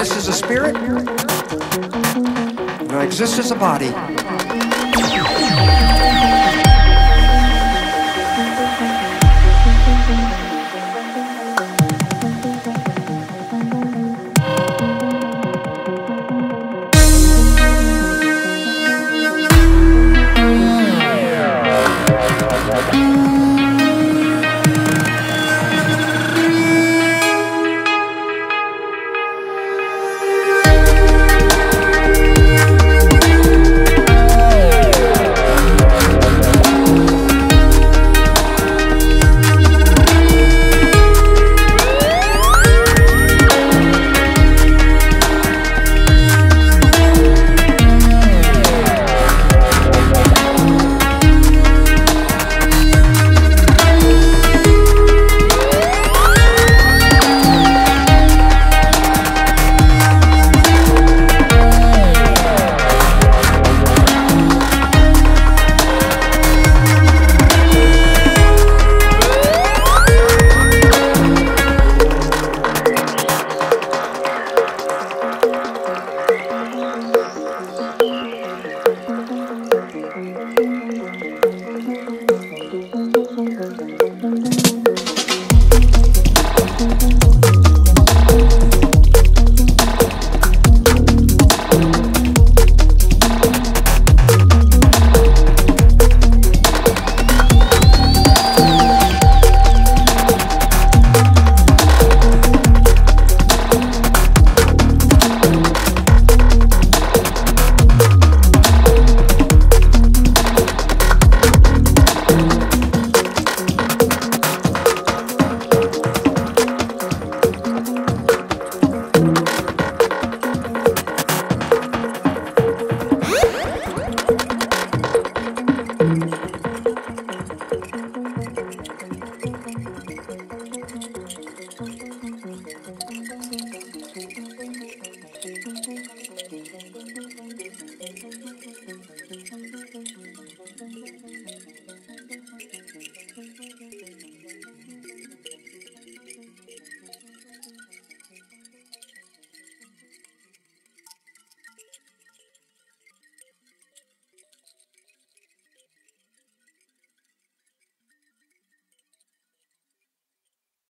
exist as a spirit, and I exist as a body.